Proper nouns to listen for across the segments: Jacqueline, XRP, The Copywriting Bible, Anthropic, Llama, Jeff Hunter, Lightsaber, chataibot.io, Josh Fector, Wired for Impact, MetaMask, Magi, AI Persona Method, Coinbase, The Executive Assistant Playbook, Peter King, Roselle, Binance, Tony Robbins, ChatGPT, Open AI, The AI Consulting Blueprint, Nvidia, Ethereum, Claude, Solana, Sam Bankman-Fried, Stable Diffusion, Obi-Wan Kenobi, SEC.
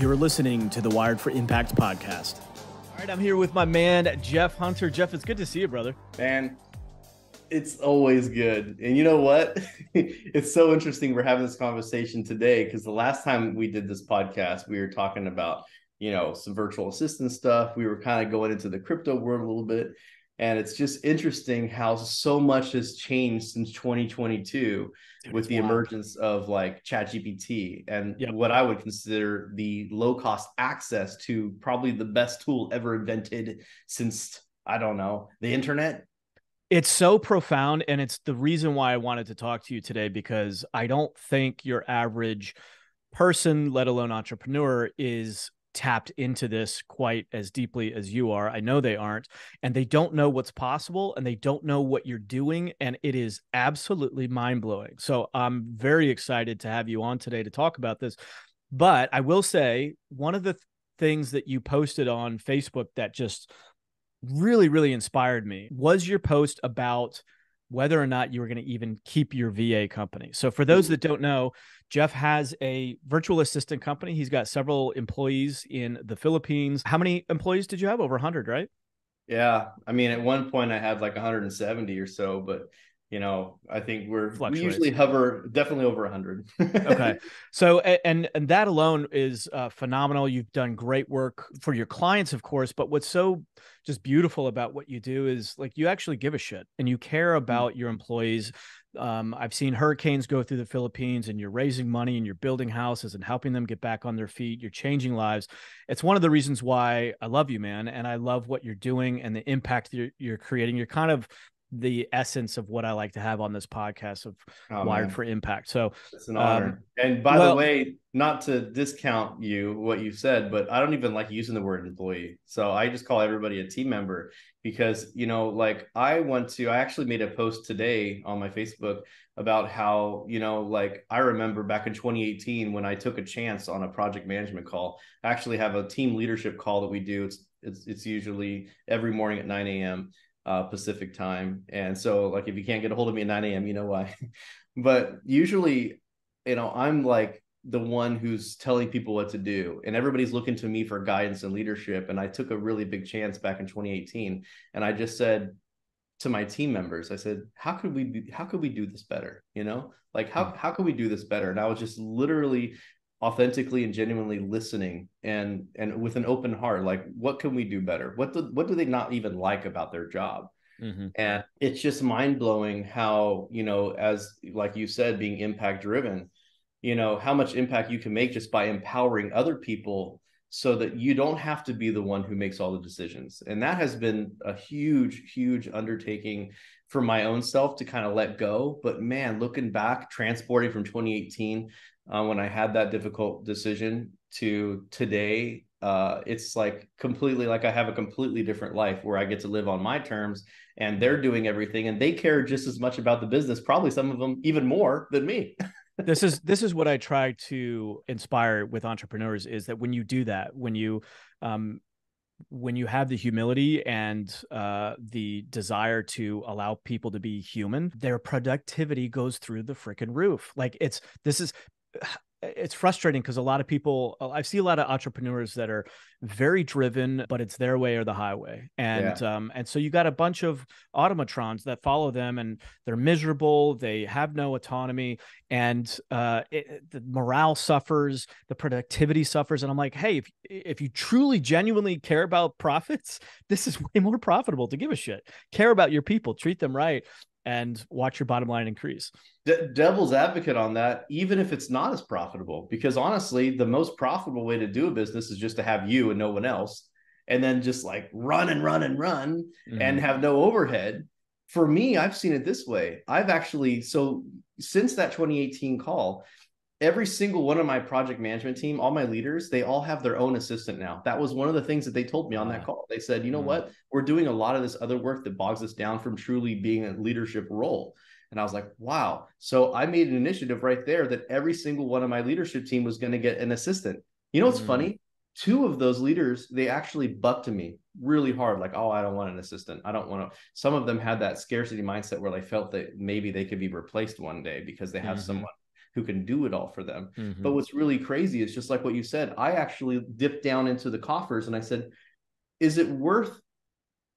You're listening to the Wired for Impact podcast. All right, I'm here with my man, Jeff Hunter. Jeff, it's good to see you, brother. Man, it's always good. And you know what? It's so interesting we're having this conversation today, because the last time we did this podcast, we were talking about, you know, some virtual assistant stuff. We were kind of going into the crypto world a little bit. And it's just interesting how so much has changed since 2022 with the emergence of like ChatGPT and what I would consider the low cost access to probably the best tool ever invented since, I don't know, the internet. It's so profound. And it's the reason why I wanted to talk to you today, because I don't think your average person, let alone entrepreneur, is tapped into this quite as deeply as you are. I know they aren't, and they don't know what's possible, and they don't know what you're doing. And it is absolutely mind-blowing. So I'm very excited to have you on today to talk about this. But I will say one of the things that you posted on Facebook that just really, really inspired me was your post about whether or not you were going to even keep your VA company. So for those that don't know, Jeff has a virtual assistant company. He's got several employees in the Philippines. How many employees did you have? Over 100, right? Yeah. I mean, at one point I had like 170 or so, but you know, I think we usually hover definitely over 100. Okay. So, and that alone is phenomenal. You've done great work for your clients, of course, but what's so just beautiful about what you do is like, you actually give a shit and you care about your employees. I've seen hurricanes go through the Philippines, and you're raising money and you're building houses and helping them get back on their feet. You're changing lives. It's one of the reasons why I love you, man. And I love what you're doing and the impact you're creating. You're kind of the essence of what I like to have on this podcast of Wired for Impact. So it's an honor. And by the way, not to discount you, what you've said, but I don't even like using the word employee. So I just call everybody a team member, because, you know, like I actually made a post today on my Facebook about how, you know, like I remember back in 2018 when I took a chance on a project management call. I actually have a team leadership call that we do. It's usually every morning at 9 a.m. Pacific time. And so like, if you can't get a hold of me at 9 a.m., you know why. But usually, you know, I'm like the one who's telling people what to do, and everybody's looking to me for guidance and leadership. And I took a really big chance back in 2018. And I just said to my team members, I said, how could we do this better? You know, like how could we do this better? And I was just literally authentically and genuinely listening and with an open heart, like, what can we do better? What do they not even like about their job? Mm-hmm. And it's just mind blowing how, you know, as like you said, being impact driven, you know, how much impact you can make just by empowering other people so that you don't have to be the one who makes all the decisions. And that has been a huge, huge undertaking for my own self to kind of let go. But man, looking back, transporting from 2018, when I had that difficult decision to today, it's like completely, like I have a completely different life where I get to live on my terms, and they're doing everything, and they care just as much about the business, probably some of them even more than me. This is what I try to inspire with entrepreneurs, is that when you do that, when you have the humility and the desire to allow people to be human, their productivity goes through the freaking roof. Like it's frustrating, because a lot of people, I see a lot of entrepreneurs that are very driven, but it's their way or the highway. And and so you got a bunch of automatrons that follow them, and they're miserable. They have no autonomy, and the morale suffers, the productivity suffers. And I'm like, hey, if you truly genuinely care about profits, this is way more profitable to give a shit. Care about your people, treat them right, and watch your bottom line increase. Devil's advocate on that, even if it's not as profitable, because honestly, the most profitable way to do a business is just to have you and no one else, and then just like run mm-hmm. and have no overhead. For me, I've seen it this way. I've actually, so since that 2018 call, every single one of my project management team, all my leaders, they all have their own assistant now. That was one of the things that they told me on that call. They said, you know what? We're doing a lot of this other work that bogs us down from truly being a leadership role. And I was like, wow. So I made an initiative right there that every single one of my leadership team was going to get an assistant. You know what's funny? Two of those leaders, they actually bucked me really hard. Like, oh, I don't want an assistant. I don't want to. Some of them had that scarcity mindset where they felt that maybe they could be replaced one day because they have someone who can do it all for them. Mm-hmm. But what's really crazy is just like what you said, I actually dipped down into the coffers and I said, is it worth,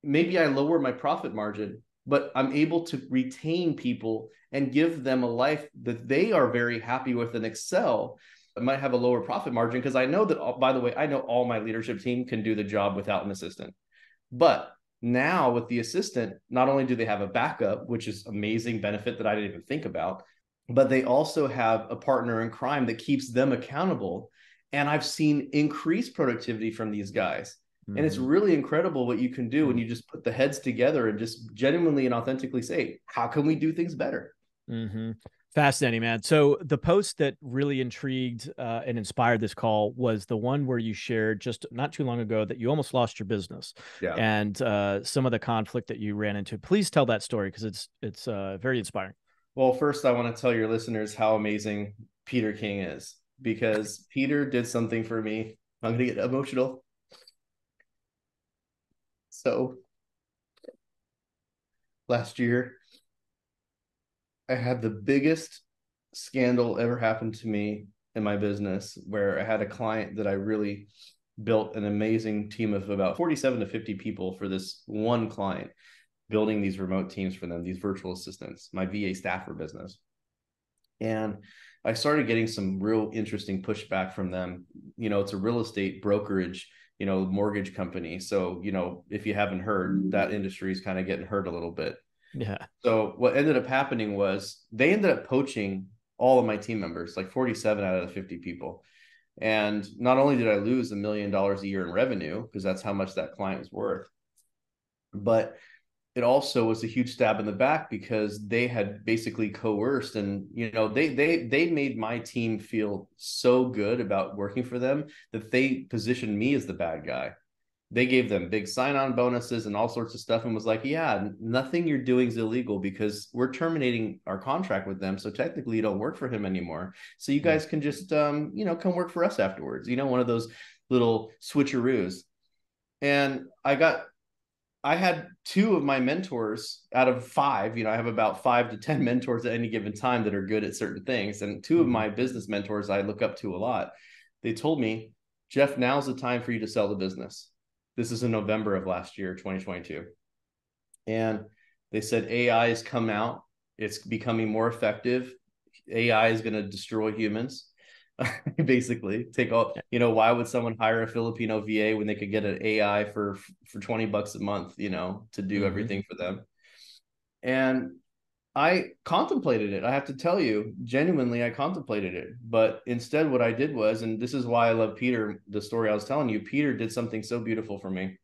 maybe I lower my profit margin, but I'm able to retain people and give them a life that they are very happy with and excel. I might have a lower profit margin because I know that, by the way, I know all my leadership team can do the job without an assistant. But now with the assistant, not only do they have a backup, which is amazing benefit that I didn't even think about, but they also have a partner in crime that keeps them accountable. And I've seen increased productivity from these guys. Mm-hmm. And it's really incredible what you can do when you just put the heads together and just genuinely and authentically say, how can we do things better? Mm-hmm. Fascinating, man. So the post that really intrigued and inspired this call was the one where you shared just not too long ago that you almost lost your business and some of the conflict that you ran into. Please tell that story because it's very inspiring. Well, first, I want to tell your listeners how amazing Peter King is, because Peter did something for me. I'm going to get emotional. So last year, I had the biggest scandal ever happened to me in my business, where I had a client that I really built an amazing team of about 47 to 50 people for this one client, building these remote teams for them, these virtual assistants, my VA Staffer business. And I started getting some real interesting pushback from them. You know, it's a real estate brokerage, you know, mortgage company. So, you know, if you haven't heard, that industry is kind of getting hurt a little bit. Yeah. So what ended up happening was they ended up poaching all of my team members, like 47 out of the 50 people. And not only did I lose $1 million a year in revenue, because that's how much that client was worth, but it also was a huge stab in the back because they had basically coerced and, you know, they made my team feel so good about working for them that they positioned me as the bad guy. They gave them big sign-on bonuses and all sorts of stuff and was like, yeah, nothing you're doing is illegal because we're terminating our contract with them. So technically you don't work for him anymore. So you guys can just, you know, come work for us afterwards. You know, one of those little switcheroos. And I had two of my mentors out of five, you know, I have about 5 to 10 mentors at any given time that are good at certain things. And two of my business mentors I look up to a lot. They told me, Jeff, now's the time for you to sell the business. This is in November of last year, 2022. And they said, AI has come out. It's becoming more effective. AI is going to destroy humans, basically. Take all, you know, why would someone hire a Filipino VA when they could get an AI for $20 a month, you know, to do everything for them? And I contemplated it. I have to tell you, genuinely, I contemplated it. But instead, what I did was, and this is why I love Peter, the story I was telling you, Peter did something so beautiful for me.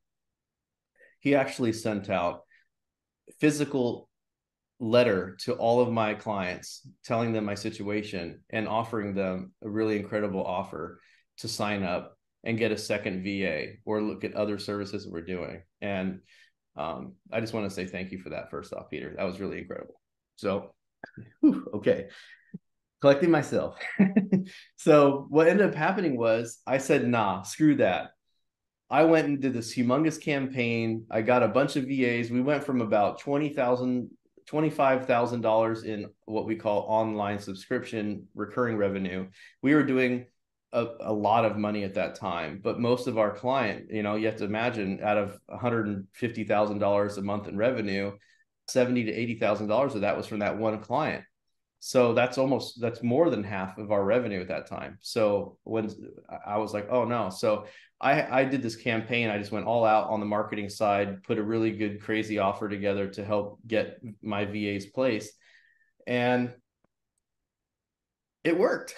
He actually sent out a physical letter to all of my clients, telling them my situation and offering them a really incredible offer to sign up and get a second VA or look at other services that we're doing. And I just want to say thank you for that, first off, Peter. That was really incredible. So, okay, collecting myself. So what ended up happening was I said, nah, screw that. I went and did this humongous campaign. I got a bunch of VAs. We went from about $20,000, $25,000 in what we call online subscription recurring revenue. We were doing a lot of money at that time, but most of our client, you know, you have to imagine out of $150,000 a month in revenue, $70,000 to $80,000 of that was from that one client. So that's more than half of our revenue at that time. So when I was like, oh no. So I did this campaign. I just went all out on the marketing side, put a really good, crazy offer together to help get my VAs placed. And it worked.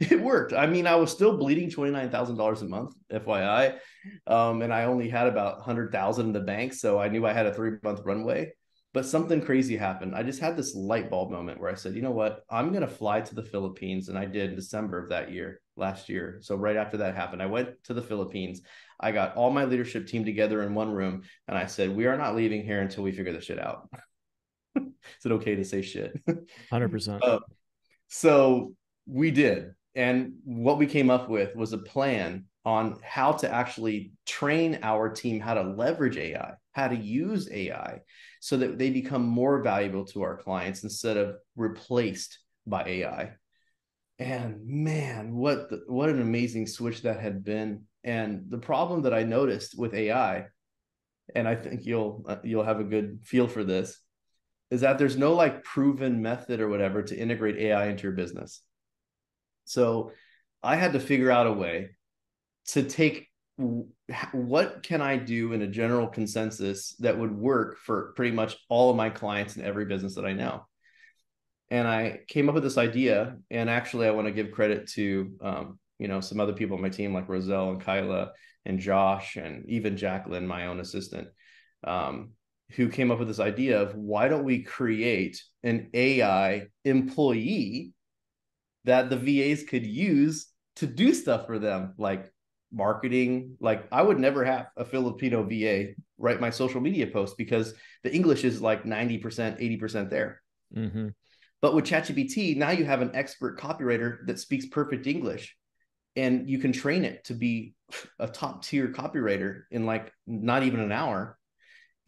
It worked. I mean, I was still bleeding $29,000 a month, FYI. And I only had about 100,000 in the bank. So I knew I had a 3-month runway. But something crazy happened. I just had this light bulb moment where I said, you know what? I'm going to fly to the Philippines. And I did in December of that year, last year. So right after that happened, I went to the Philippines. I got all my leadership team together in one room. And I said, we are not leaving here until we figure this shit out. Is it okay to say shit? 100%. So we did. And what we came up with was a plan on how to actually train our team how to leverage AI, how to use AI so that they become more valuable to our clients instead of replaced by AI. And man, what an amazing switch that had been. And the problem that I noticed with AI, and I think you'll have a good feel for this, is that there's no like proven method or whatever to integrate AI into your business. So I had to figure out a way to take what can I do in a general consensus that would work for pretty much all of my clients and every business that I know. And I came up with this idea, and actually I want to give credit to, some other people on my team like Roselle and Kyla and Josh and even Jacqueline, my own assistant, who came up with this idea of why don't we create an AI employee that the VAs could use to do stuff for them, like marketing. Like I would never have a Filipino VA write my social media post because the English is like 90%, 80% there. Mm-hmm. But with ChatGPT, now you have an expert copywriter that speaks perfect English, and you can train it to be a top tier copywriter in like not even an hour.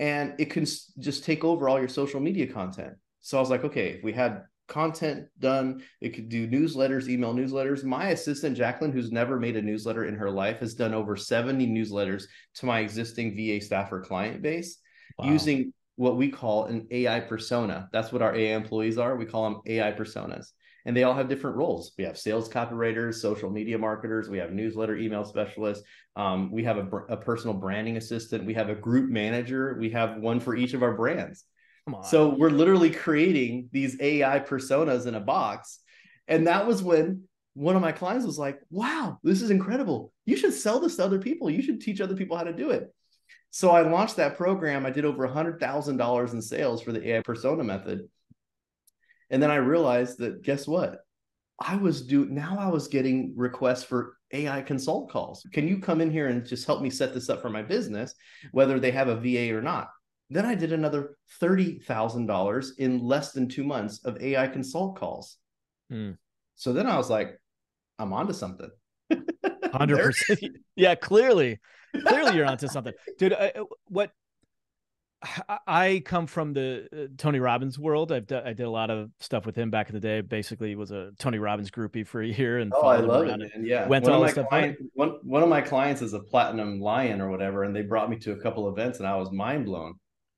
And it can just take over all your social media content. So I was like, okay, if we had content done, it could do newsletters, email newsletters. My assistant, Jacqueline, who's never made a newsletter in her life, has done over 70 newsletters to my existing VA Staffer client base. Wow. Using what we call an AI persona. That's what our AI employees are. We call them AI personas. And they all have different roles. We have sales copywriters, social media marketers. We have newsletter email specialists. We have a personal branding assistant. We have a group manager. We have one for each of our brands. Come on. So we're literally creating these AI personas in a box. And that was when one of my clients was like, wow, this is incredible. You should sell this to other people. You should teach other people how to do it. So I launched that program. I did over $100,000 in sales for the AI persona method. And then I realized that, guess what? I was getting requests for AI consult calls. Can you come in here and just help me set this up for my business, whether they have a VA or not? Then I did another $30,000 in less than 2 months of AI consult calls. Mm. So then I was like, I'm onto something. 100%. Yeah, clearly you're onto something. Dude, I come from the Tony Robbins world. I did a lot of stuff with him back in the day. Basically, was a Tony Robbins groupie for a year, and I love it. And yeah, one of my clients is a platinum lion or whatever, and they brought me to a couple events, and I was mind blown.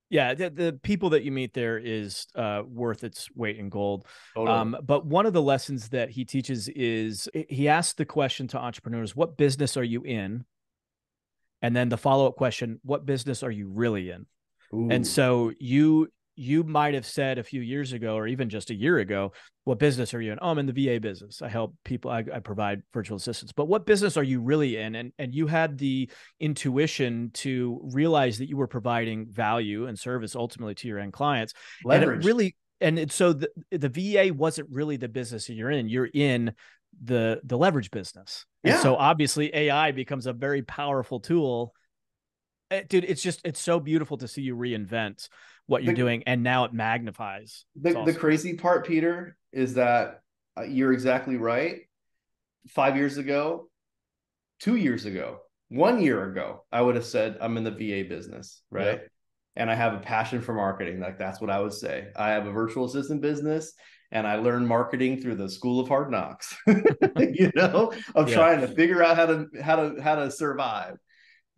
Yeah, the people that you meet there is worth its weight in gold. Totally. But one of the lessons that he teaches is he asks the question to entrepreneurs: "What business are you in?" And then the follow-up question: "What business are you really in?" Ooh. And so you might have said a few years ago, or even just a year ago, what business are you in? Oh, I'm in the VA business. I help people. I provide virtual assistance. But what business are you really in? And you had the intuition to realize that you were providing value and service ultimately to your end clients. Leverage. And so the VA wasn't really the business that you're in. You're in the leverage business. Yeah. And so obviously AI becomes a very powerful tool. Dude, it's so beautiful to see you reinvent what you're doing, and now it magnifies. The crazy part, Peter, is that you're exactly right. 5 years ago, 2 years ago, 1 year ago, I would have said I'm in the VA business, right? Yep. And I have a passion for marketing. Like that's what I would say. I have a virtual assistant business, and I learned marketing through the school of hard knocks. Trying to figure out how to survive.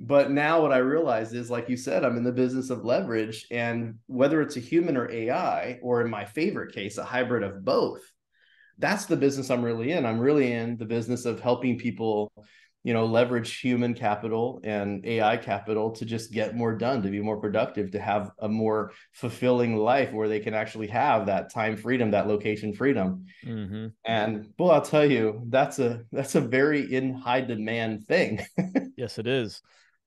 But now what I realized is, like you said, I'm in the business of leverage, and whether it's a human or AI, or in my favorite case, a hybrid of both, that's the business I'm really in. I'm really in the business of helping people, leverage human capital and AI capital to just get more done, to be more productive, to have a more fulfilling life where they can actually have that time freedom, that location freedom. Mm-hmm. And boy, I'll tell you, that's a very in high demand thing. Yes, it is.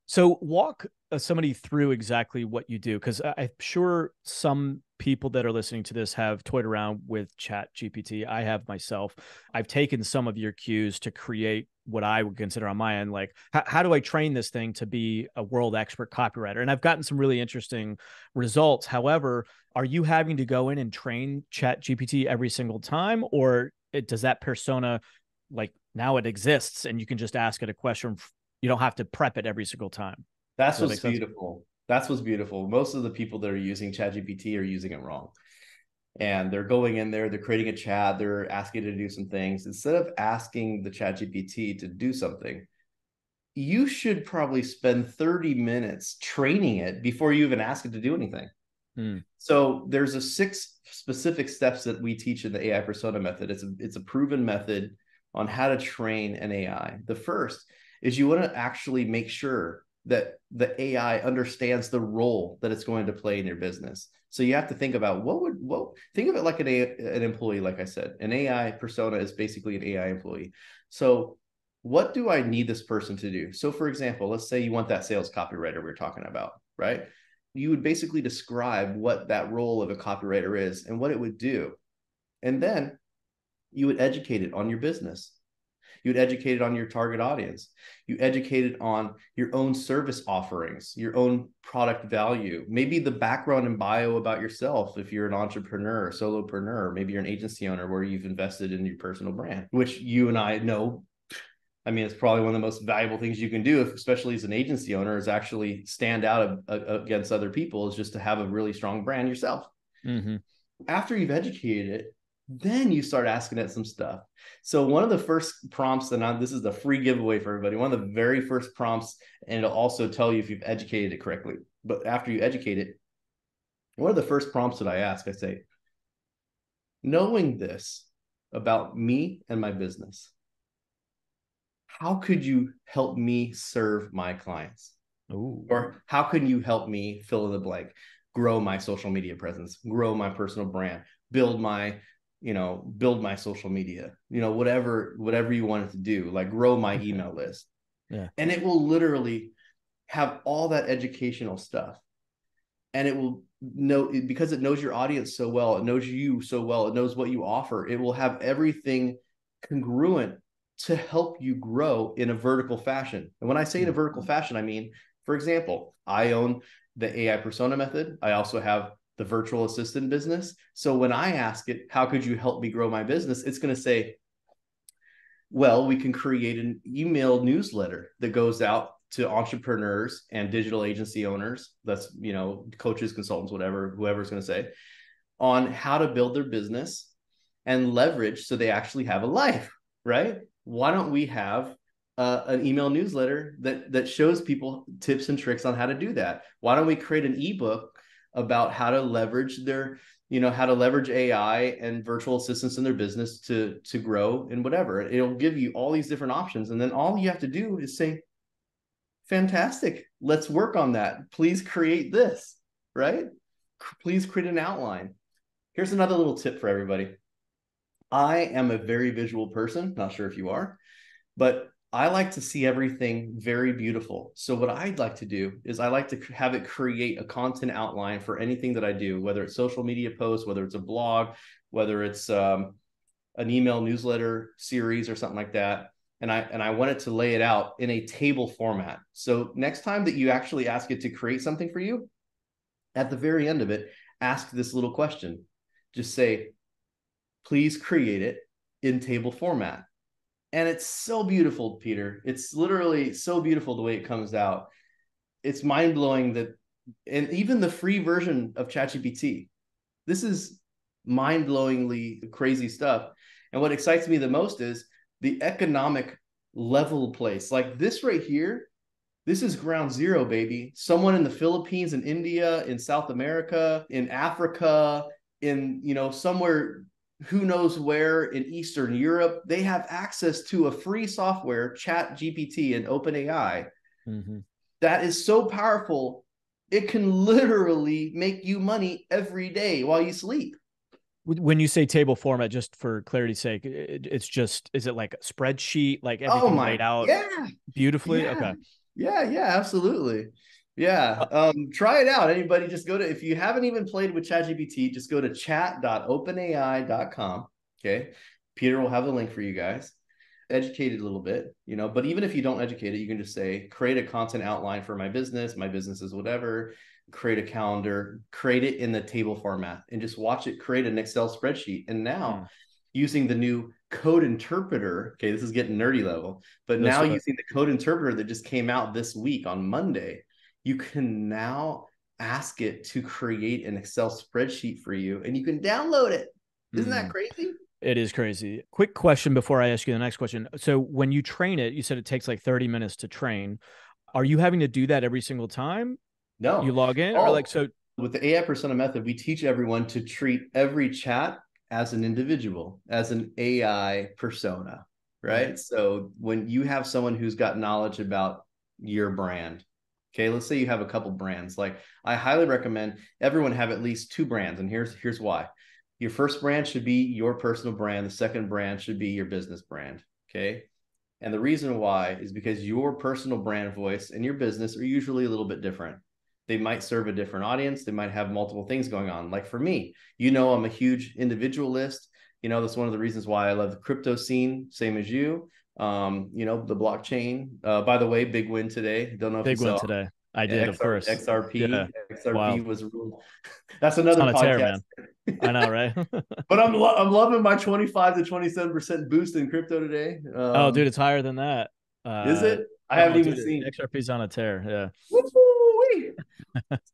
So walk somebody through exactly what you do, because I'm sure some people that are listening to this have toyed around with ChatGPT. I have myself. I've taken some of your cues to create what I would consider on my end, like, how do I train this thing to be a world expert copywriter? And I've gotten some really interesting results. However, are you having to go in and train ChatGPT every single time, or does that persona, like, now it exists and you can just ask it a question? You don't have to prep it every single time. That's what's beautiful. That's what's beautiful. Most of the people that are using ChatGPT are using it wrong. and they're going in there, they're creating a chat, they're asking it to do some things. Instead of asking the ChatGPT to do something, you should probably spend 30 minutes training it before you even ask it to do anything. So there's a 6 specific steps that we teach in the AI Persona Method. It's a proven method on how to train an AI. The first is you want to actually make sure that the AI understands the role that it's going to play in your business. So you have to think about think of it like an employee. Like I said, an AI persona is basically an AI employee. So what do I need this person to do? So for example, let's say you want that sales copywriter we were talking about, right? You would basically describe what that role of a copywriter is and what it would do. And then you would educate it on your business. You'd educate it on your target audience. You educate it on your own service offerings, your own product value, maybe the background and bio about yourself. If you're an entrepreneur, solopreneur, maybe you're an agency owner where you've invested in your personal brand, which you and I know, I mean, it's probably one of the most valuable things you can do, especially as an agency owner, is actually stand out against other people, is just to have a really strong brand yourself. Mm-hmm. After you've educated it, then you start asking it some stuff. So one of the first prompts, this is the free giveaway for everybody, one of the very first prompts, and it'll also tell you if you've educated it correctly. But after you educate it, one of the first prompts that I ask, I say, knowing this about me and my business, how could you help me serve my clients? Ooh. Or how can you help me fill in the blank, grow my social media presence, grow my personal brand, build my social media, whatever you want it to do, like grow my email list. Yeah. And it will literally have all that educational stuff. And it will know, because it knows your audience so well, it knows you so well, it knows what you offer. It will have everything congruent to help you grow in a vertical fashion. And when I say in a vertical fashion, I mean, for example, I own the AI Persona Method. I also have the virtual assistant business. So when I ask it, how could you help me grow my business? It's going to say, well, we can create an email newsletter that goes out to entrepreneurs and digital agency owners. That's, coaches, consultants, whatever, whoever's going to say, on how to build their business and leverage so they actually have a life, right? Why don't we have an email newsletter that shows people tips and tricks on how to do that? Why don't we create an ebook about how to leverage AI and virtual assistants in their business to grow and whatever? It'll give you all these different options. And then all you have to do is say, fantastic, let's work on that. Please create this, right? Please create an outline. Here's another little tip for everybody. I am a very visual person, not sure if you are, but I like to see everything very beautiful. So what I'd like to do is I like to have it create a content outline for anything that I do, whether it's social media posts, whether it's a blog, whether it's an email newsletter series or something like that. And I want it to lay it out in a table format. So next time that you actually ask it to create something for you, at the very end of it, ask this little question. Just say, please create it in table format. And it's so beautiful, Peter. It's literally so beautiful the way it comes out. It's mind-blowing that, and even the free version of ChatGPT, this is mind-blowingly crazy stuff. And what excites me the most is the economic level place. Like this right here, this is ground zero, baby. Someone in the Philippines, in India, in South America, in Africa, in, somewhere, who knows where, in Eastern Europe, they have access to a free software, ChatGPT and OpenAI, that is so powerful, it can literally make you money every day while you sleep. When you say table format, just for clarity's sake, it's just, is it like a spreadsheet, like everything laid out beautifully? Yeah. Okay. Yeah, absolutely. Yeah. Try it out. Anybody, just go to, if you haven't even played with ChatGPT, just go to chat.openai.com. Okay. Peter will have the link for you guys. Educate it a little bit, but even if you don't educate it, you can just say, create a content outline for my business is whatever, create a calendar, create it in the table format, and just watch it create an Excel spreadsheet. And now using the new code interpreter, okay, this is getting nerdy level, but now using the code interpreter that just came out this week on Monday, you can now ask it to create an Excel spreadsheet for you and you can download it. Isn't that crazy? It is crazy. Quick question before I ask you the next question. So when you train it, you said it takes like 30 minutes to train. Are you having to do that every single time? No. You log in? Oh. Or like, so with the AI Persona Method, we teach everyone to treat every chat as an individual, as an AI persona, right? So when you have someone who's got knowledge about your brand, okay, let's say you have a couple brands. Like, I highly recommend everyone have at least two brands, and here's why. Your first brand should be your personal brand. The second brand should be your business brand, okay? And the reason why is because your personal brand voice and your business are usually a little bit different. They might serve a different audience. They might have multiple things going on. Like for me, you know, I'm a huge individualist. You know, that's one of the reasons why I love the crypto scene, same as you. You know, the blockchain. By the way, big win today. Don't know if big win today. I did, of course. XRP. Yeah. XRP was real. That's another podcast. Tear, man. I know, right? But I'm loving my 25 to 27% boost in crypto today. Oh, dude, it's higher than that. Is it? I haven't even seen. XRP's on a tear. Yeah. Woo-hoo-wee.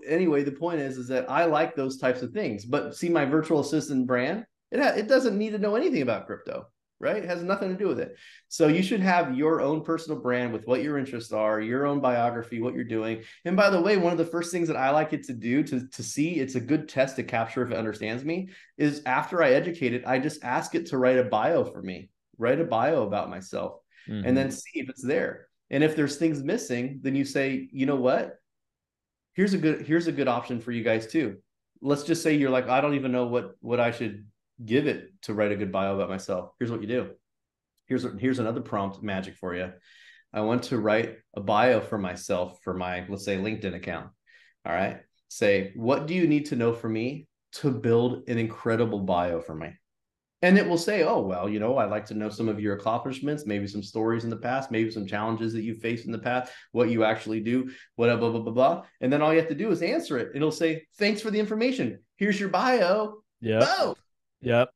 Anyway, the point is that I like those types of things. But see, my virtual assistant brand, it doesn't need to know anything about crypto, right? It has nothing to do with it. So you should have your own personal brand with what your interests are, your own biography, what you're doing. And by the way, one of the first things that I like it to do to see it's a good test to capture if it understands me is after I educate it, I just ask it to write a bio for me, write a bio about myself, and then see if it's there. And if there's things missing, then you say, you know what? Here's a good option for you guys too. Let's just say you're like, I don't even know what I should give it to write a good bio about myself. Here's what you do. Here's another prompt magic for you. I want to write a bio for myself for my, let's say, LinkedIn account. All right. Say, what do you need to know for me to build an incredible bio for me? And it will say, oh, well, you know, I'd like to know some of your accomplishments, maybe some stories in the past, maybe some challenges that you faced in the past, what you actually do, whatever, blah, blah, blah, blah. And then all you have to do is answer it. It'll say, thanks for the information. Here's your bio. Yeah. Oh. Yep.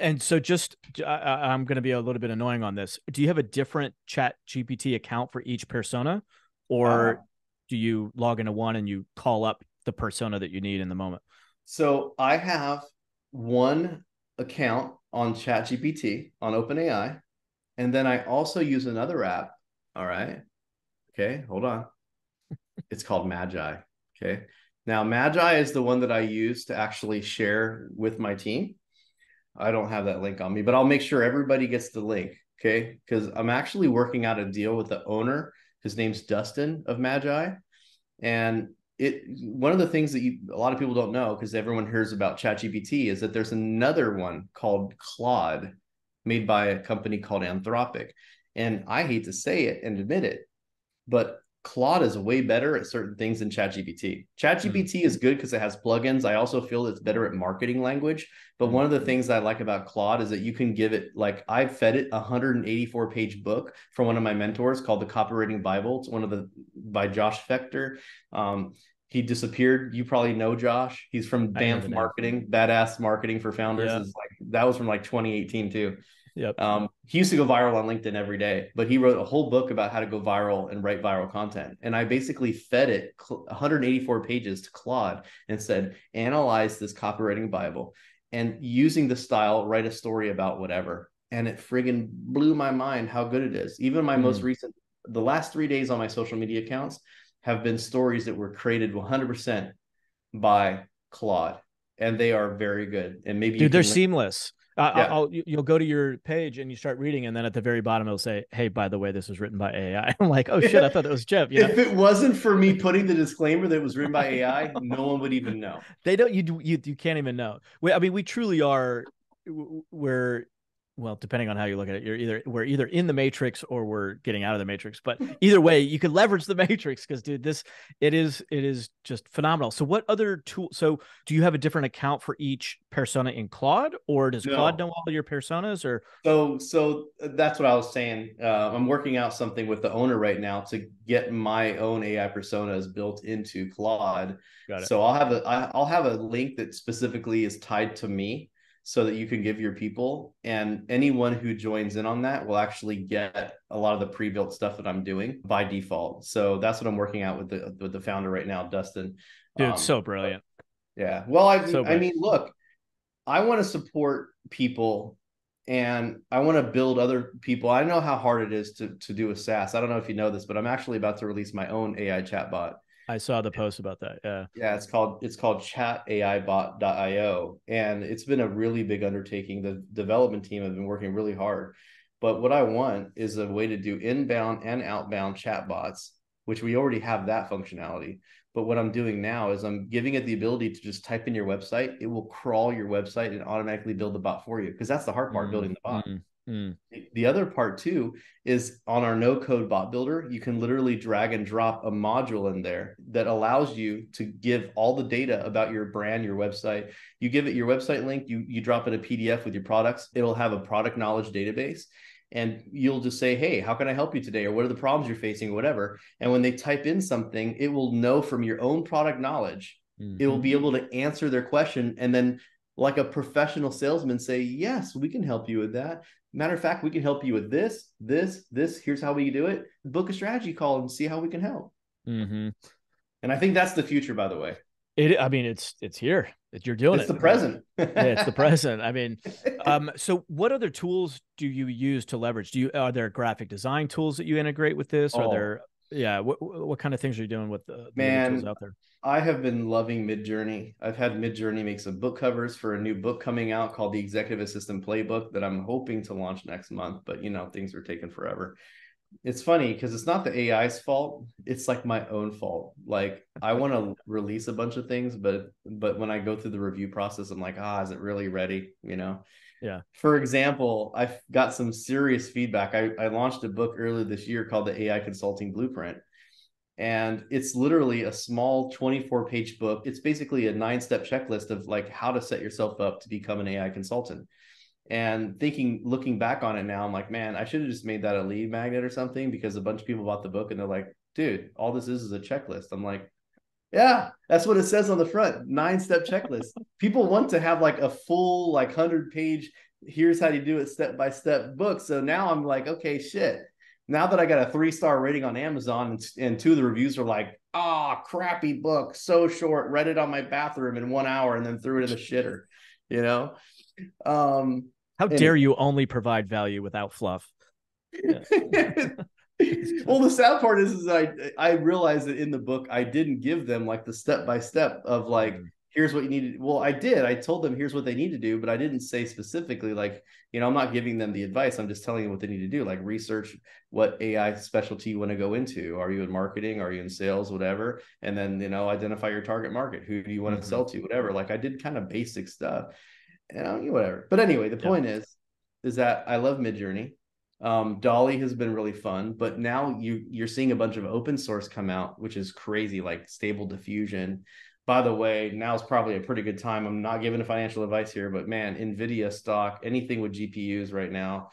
And so just, I'm going to be a little bit annoying on this. Do you have a different ChatGPT account for each persona, or do you log into one and you call up the persona that you need in the moment? So I have one account on ChatGPT on OpenAI. And then I also use another app. All right. Okay. Hold on. It's called Magi. Okay. Now, Magi is the one that I use to actually share with my team. I don't have that link on me, but I'll make sure everybody gets the link, okay? Because I'm actually working out a deal with the owner. His name's Dustin of Magi. And one of the things that a lot of people don't know, because everyone hears about ChatGPT, is that there's another one called Claude, made by a company called Anthropic. And I hate to say it and admit it, but Claude is way better at certain things than ChatGPT. ChatGPT is good because it has plugins. I also feel it's better at marketing language. But one of the things I like about Claude is that you can give it, like, I fed it a 184-page book from one of my mentors called The Copywriting Bible. It's by Josh Fector. He disappeared. You probably know Josh. He's from Danf Marketing, Badass Marketing for Founders. Yeah. That was from like 2018 too. Yep. He used to go viral on LinkedIn every day, but he wrote a whole book about how to go viral and write viral content. And I basically fed it 184 pages to Claude and said, analyze this copywriting Bible and using the style, write a story about whatever. And it friggin' blew my mind how good it is. Even my the last 3 days on my social media accounts have been stories that were created 100% by Claude, and they are very good. And maybe they're seamless. You'll go to your page and you start reading, and then at the very bottom it'll say, "Hey, by the way, this was written by AI." I'm like, "Oh shit, I thought that was Jeff." You know? If it wasn't for me putting the disclaimer that it was written by AI, no one would even know. They don't. You can't even know. We truly are. Well, depending on how you look at it, we're either in the matrix or we're getting out of the matrix. But either way, you could leverage the matrix because, dude, it is just phenomenal. So what other tool? So do you have a different account for each persona in Claude, or does Claude know all your personas? Or so that's what I was saying. I'm working out something with the owner right now to get my own AI personas built into Claude. Got it. So I'll have a link that specifically is tied to me. so that you can give your people, and anyone who joins in on that will actually get a lot of the pre-built stuff that I'm doing by default. So that's what I'm working out with the founder right now, Dustin. Dude, so brilliant. Yeah. Well, I mean, look, I want to support people and I want to build other people. I know how hard it is to do a SaaS. I don't know if you know this, but I'm actually about to release my own AI chatbot. I saw the post about that. Yeah. Yeah. It's called chataibot.io. And it's been a really big undertaking. The development team have been working really hard, but what I want is a way to do inbound and outbound chatbots, which we already have that functionality. But what I'm doing now is I'm giving it the ability to just type in your website. It will crawl your website and automatically build the bot for you, because that's the hard part, building the bot. The other part too is on our no-code bot builder, you can literally drag and drop a module in there that allows you to give all the data about your brand, your website. You give it your website link, you drop it a PDF with your products. It'll have a product knowledge database. And you'll just say, hey, how can I help you today? Or what are the problems you're facing or whatever? And when they type in something, it will know from your own product knowledge. Mm-hmm. It will be able to answer their question. And then like a professional salesman say, yes, we can help you with that. Matter of fact, we can help you with this, this, this. Here's how we do it. Book a strategy call and see how we can help. Mm-hmm. And I think that's the future, by the way. It's here. You're doing it. It's the present. It's the present. I mean, so what other tools do you use to leverage? Are there graphic design tools that you integrate with this? Are there, what kind of things are you doing with the tools out there? I have been loving Midjourney. I've had Midjourney make some book covers for a new book coming out called The Executive Assistant Playbook that I'm hoping to launch next month, but things are taking forever. It's funny because it's not the AI's fault. It's like my own fault. Like I want to release a bunch of things, but when I go through the review process, I'm like, is it really ready? Yeah. For example, I've got some serious feedback. I launched a book earlier this year called The AI Consulting Blueprint. And it's literally a small 24-page book. It's basically a 9-step checklist of like how to set yourself up to become an AI consultant. And looking back on it now, I'm like, man, I should have just made that a lead magnet or something, because a bunch of people bought the book and they're like, dude, all this is a checklist. I'm like, yeah, that's what it says on the front. 9-step checklist. People want to have like a full, 100-page, here's how you do it step-by-step book. So now I'm like, okay, shit. Now that I got a 3-star rating on Amazon and 2 of the reviews are like, crappy book, so short, read it on my bathroom in 1 hour and then threw it in the shitter, How dare you only provide value without fluff? Yeah. Well, the sad part is I realized that in the book, I didn't give them the step-by-step of here's what you need to do. Well, I did. I told them here's what they need to do, but I didn't say specifically, I'm not giving them the advice. I'm just telling them what they need to do, research what AI specialty you want to go into. Are you in marketing? Are you in sales? Whatever. And then, identify your target market. Who do you want to sell to? Whatever. I did kind of basic stuff. Whatever. But anyway, the point is that I love Midjourney. Dolly has been really fun, but now you're seeing a bunch of open source come out, which is crazy, like Stable Diffusion. By the way, now's probably a pretty good time. I'm not giving financial advice here, but man, Nvidia stock, anything with GPUs right now,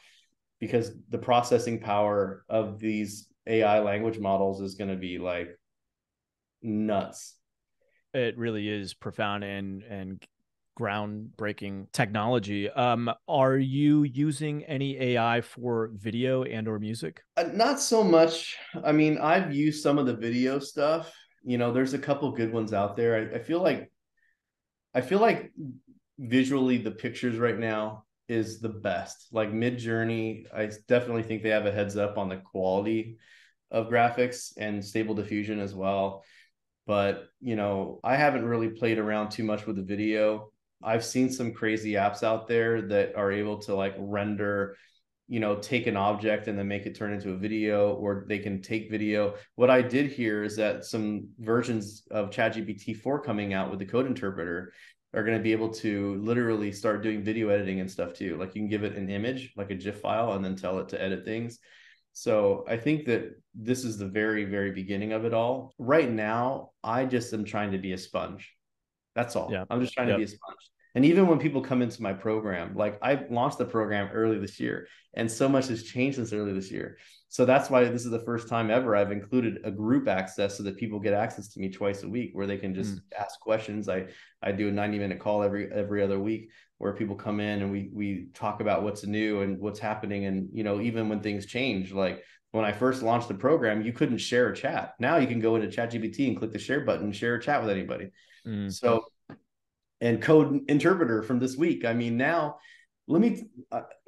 because the processing power of these AI language models is going to be nuts. It really is profound and groundbreaking technology. Are you using any AI for video and or music? Not so much. I mean, I've used some of the video stuff. There's a couple good ones out there. I feel like visually the pictures right now is the best. Midjourney, I definitely think they have a heads up on the quality of graphics, and Stable Diffusion as well. But, I haven't really played around too much with the video. I've seen some crazy apps out there that are able to render, take an object and then make it turn into a video, or they can take video. What I did hear is that some versions of ChatGPT 4 coming out with the code interpreter are going to be able to literally start doing video editing and stuff too. You can give it an image, a GIF file, and then tell it to edit things. So I think that this is the very, very beginning of it all. Right now, I just am trying to be a sponge. That's all. Yeah. I'm just trying to be a sponge. And even when people come into my program, I launched the program early this year, and so much has changed since early this year. So that's why this is the first time ever I've included a group access so that people get access to me twice a week where they can just ask questions. I do a 90-minute call every other week where people come in and we talk about what's new and what's happening. And, you know, even when things change, like when I first launched the program, you couldn't share a chat. Now you can go into ChatGPT and click the share button and share a chat with anybody. So, and code interpreter from this week. I mean, now...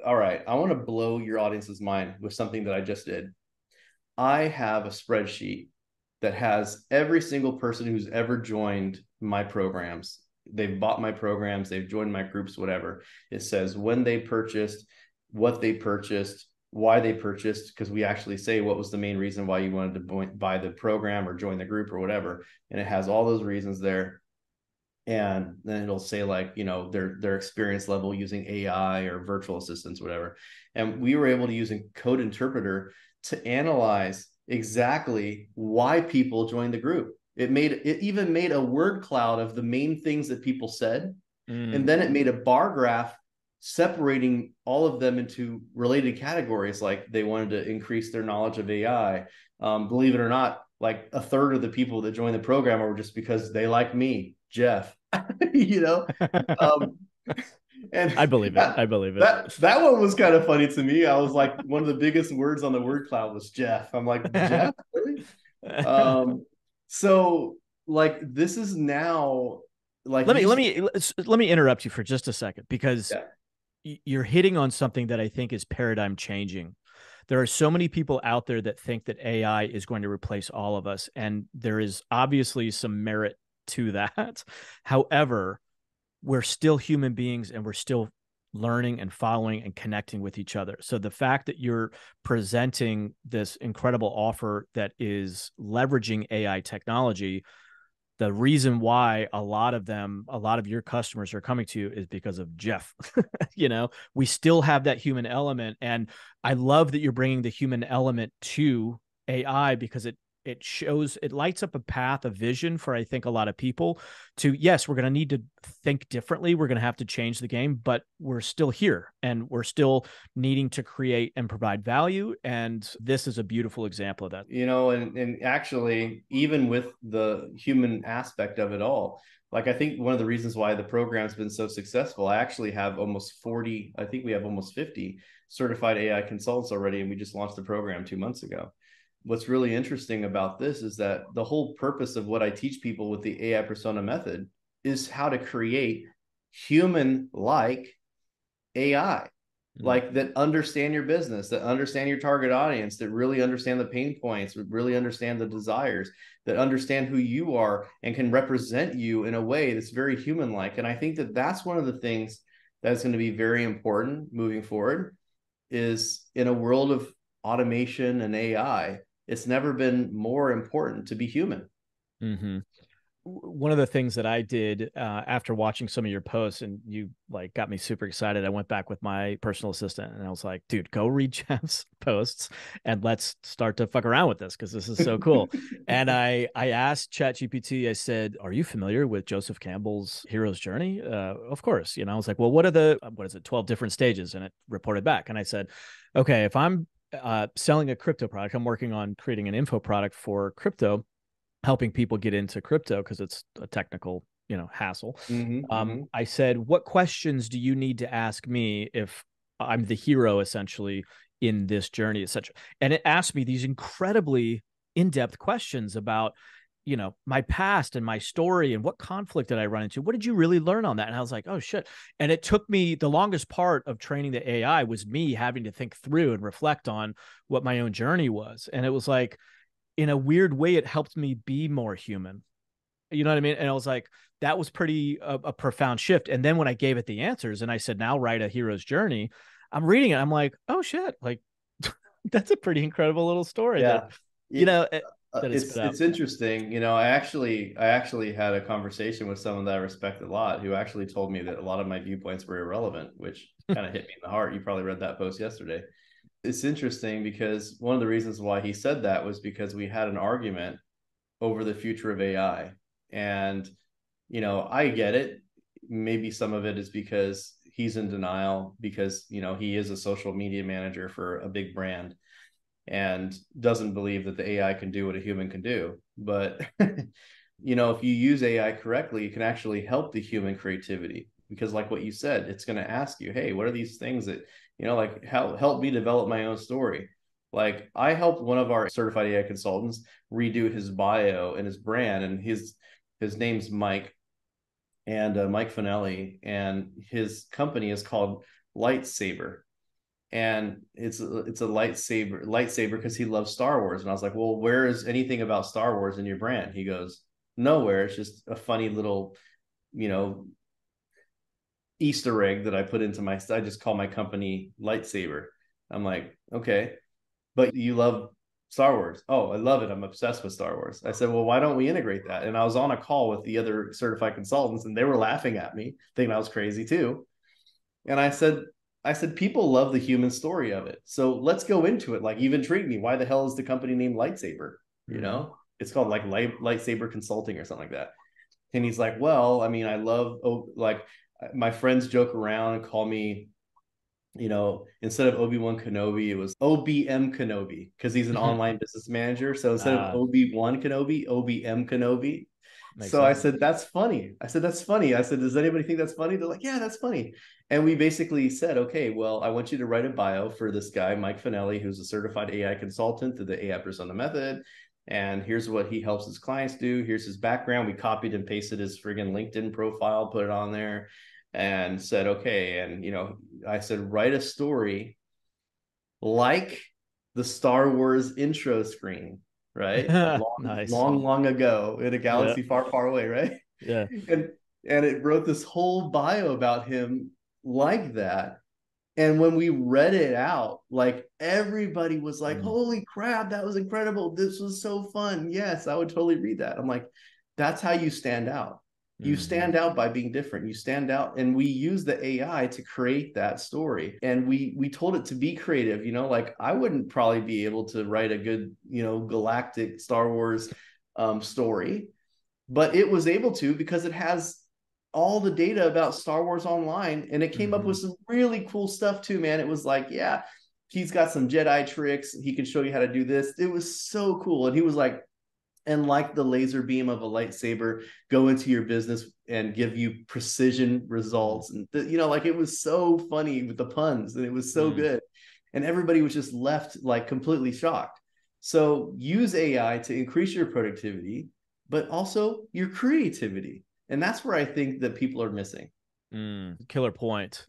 all right, I want to blow your audience's mind with something that I just did. I have a spreadsheet that has every single person who's ever joined my programs. They've bought my programs, they've joined my groups, whatever. It says when they purchased, what they purchased, why they purchased, because we actually say what was the main reason why you wanted to buy the program or join the group or whatever. And it has all those reasons there. And then it'll say, like, you know, their experience level using AI or virtual assistants, whatever. And we were able to use a code interpreter to analyze exactly why people joined the group. It even made a word cloud of the main things that people said. And then it made a bar graph separating all of them into related categories, like they wanted to increase their knowledge of AI. Believe it or not, like a third of the people that joined the program were just because they like me, Jeff, you know, and I believe it. That one was kind of funny to me. I was like, one of the biggest words on the word cloud was Jeff. I'm like, Jeff, really? So like, this is now like, let me interrupt you for just a second, because you're hitting on something that I think is paradigm changing. There are so many people out there that think that AI is going to replace all of us. And there is obviously some merit to that. However, we're still human beings and we're still learning and following and connecting with each other. So the fact that you're presenting this incredible offer that is leveraging AI technology, the reason why a lot of your customers are coming to you is because of Jeff. You know, we still have that human element. And I love that you're bringing the human element to AI, because it shows, it lights up a path, a vision for, I think, a lot of people to, yes, we're going to need to think differently. We're going to have to change the game, but we're still here and we're still needing to create and provide value. And this is a beautiful example of that. You know, and actually, even with the human aspect of it all, like, I think one of the reasons why the program's been so successful, I actually have almost 40, I think we have almost 50 certified AI consultants already. And we just launched the program 2 months ago. What's really interesting about this is that the whole purpose of what I teach people with the AI persona method is how to create human-like AI, like that understand your business, that understand your target audience, that really understand the pain points, that really understand the desires, that understand who you are and can represent you in a way that's very human-like. And I think that that's one of the things that's going to be very important moving forward, is in a world of automation and AI, it's never been more important to be human. Mm-hmm. One of the things that I did after watching some of your posts, and you like got me super excited, I went back with my personal assistant and I was like, dude, go read Jeff's posts and let's start to fuck around with this, because this is so cool. And I asked ChatGPT, I said, are you familiar with Joseph Campbell's hero's journey? Of course. You know, I was like, well, what is it? 12 different stages. And it reported back. And I said, okay, if I'm selling a crypto product, I'm working on creating an info product for crypto, helping people get into crypto because it's a technical, you know, hassle. I said, what questions do you need to ask me if I'm the hero essentially in this journey, etc.? And it asked me these incredibly in-depth questions about, you know, my past and my story and what conflict did I run into? What did you really learn on that? And I was like, oh shit. And it took me, the longest part of training the AI was me having to think through and reflect on what my own journey was. And it was like, in a weird way, it helped me be more human. You know what I mean? And I was like, that was pretty a profound shift. And then when I gave it the answers and I said, now write a hero's journey, I'm reading it, I'm like, oh shit. Like, that's a pretty incredible little story. Yeah. That, you know, it's interesting. You know, I actually had a conversation with someone that I respect a lot, who actually told me that a lot of my viewpoints were irrelevant, which kind of hit me in the heart. You probably read that post yesterday. It's interesting because one of the reasons why he said that was because we had an argument over the future of AI. And, you know, I get it. Maybe some of it is because he's in denial because, you know, he is a social media manager for a big brand. and doesn't believe that the AI can do what a human can do. But, you know, if you use AI correctly, you can actually help the human creativity, because like what you said, it's going to ask you, hey, what are these things that, you know, like help me develop my own story. Like I helped one of our certified AI consultants redo his bio and his brand, and his name's Mike, and Mike Finelli, and his company is called Lightsaber. And it's a lightsaber because he loves Star Wars. And I was like, well, where is anything about Star Wars in your brand? He goes, nowhere. It's just a funny little, you know, Easter egg that I put into my, I just call my company Lightsaber. I'm like, okay, but you love Star Wars. Oh, I love it. I'm obsessed with Star Wars. I said, well, why don't we integrate that? And I was on a call with the other certified consultants, and they were laughing at me, thinking I was crazy too. And I said, people love the human story of it. So let's go into it. Like, you've intrigued me. Why the hell is the company named Lightsaber? You know, it's called like Lightsaber Consulting or something like that. And he's like, well, I mean, I love, like my friends joke around and call me, you know, instead of Obi-Wan Kenobi, it was OBM Kenobi, because he's an online business manager. So instead of Obi-Wan Kenobi, OBM Kenobi. So sense. I said, that's funny. I said, does anybody think that's funny? They're like, yeah, that's funny. And we basically said, okay, well, I want you to write a bio for this guy, Mike Finelli, who's a certified AI consultant through the AI Persona Method. And here's what he helps his clients do. Here's his background. We copied and pasted his friggin' LinkedIn profile, put it on there, and said, okay. And, you know, I said, write a story like the Star Wars intro screen. Right? Long ago in a galaxy far, far away, right? Yeah. And it wrote this whole bio about him like that. And when we read it out, like everybody was like, holy crap, that was incredible. This was so fun. Yes, I would totally read that. I'm like, that's how you stand out. You stand out by being different. You stand out. And we use the AI to create that story. And we told it to be creative. You know, like I wouldn't probably be able to write a good, you know, galactic Star Wars story, but it was able to, because it has all the data about Star Wars online. And it came up with some really cool stuff too, man. It was like, yeah, he's got some Jedi tricks. He can show you how to do this. It was so cool. And he was like, and like the laser beam of a lightsaber, go into your business and give you precision results. And, you know, like it was so funny with the puns, and it was so good. And everybody was just left like completely shocked. So use AI to increase your productivity, but also your creativity. And that's where I think that people are missing. Killer point.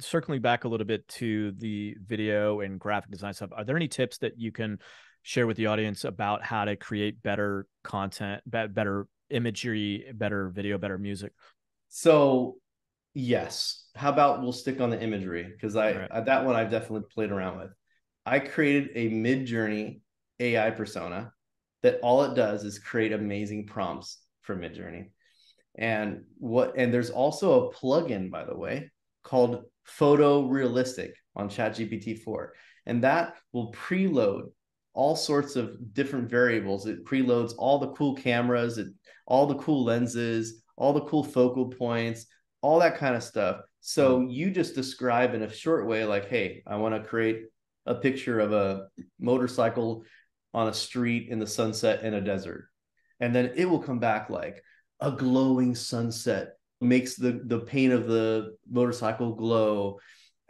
Circling back a little bit to the video and graphic design stuff, are there any tips that you can share with the audience about how to create better content, better imagery, better video, better music? So yes. How about we'll stick on the imagery? Because that one I've definitely played around with. I created a Midjourney AI persona that all it does is create amazing prompts for Midjourney. And there's also a plugin, by the way, called Photorealistic on ChatGPT-4. And that will preload all sorts of different variables. It preloads all the cool cameras, all the cool lenses, all the cool focal points, all that kind of stuff. So you just describe in a short way, like, hey, I want to create a picture of a motorcycle on a street in the sunset in a desert. And then it will come back like a glowing sunset makes the paint of the motorcycle glow,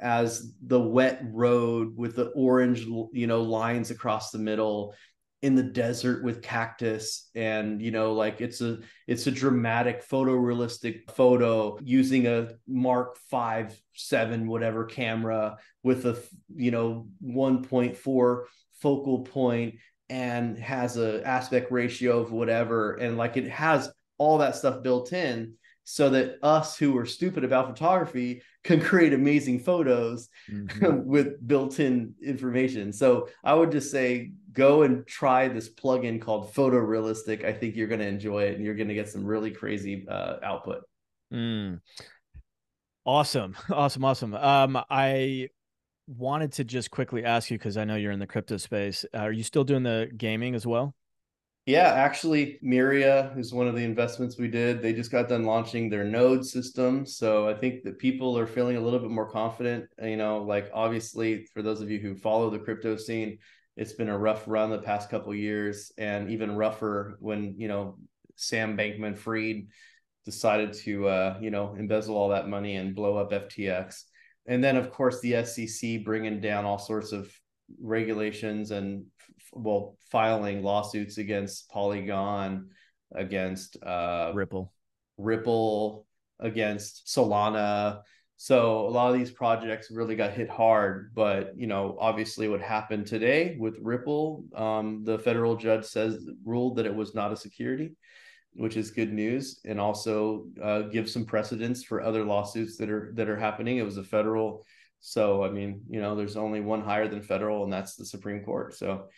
as the wet road with the orange, you know, lines across the middle in the desert with cactus. And, you know, like it's a dramatic photorealistic photo using a Mark 5.7, whatever camera with a, you know, 1.4 focal point, and has a aspect ratio of whatever. And like, it has all that stuff built in, so that us who are stupid about photography can create amazing photos with built-in information. So I would just say, go and try this plugin called Photorealistic. I think you're going to enjoy it, and you're going to get some really crazy output. Awesome. I wanted to just quickly ask you, because I know you're in the crypto space. Are you still doing the gaming as well? Yeah, actually, Myria is one of the investments we did. They just got done launching their node system. So I think that people are feeling a little bit more confident. You know, like obviously, for those of you who follow the crypto scene, It's been a rough run the past couple of years, and even rougher when, you know, Sam Bankman-Fried decided to, you know, embezzle all that money and blow up FTX. And then, of course, the SEC bringing down all sorts of regulations and, well, filing lawsuits against Polygon, against Ripple, against Solana. So a lot of these projects really got hit hard. But, you know, obviously what happened today with Ripple, the federal judge ruled that it was not a security, which is good news, and also gives some precedence for other lawsuits that are happening. It was a federal. So, I mean, you know, there's only one higher than federal, and that's the Supreme Court. So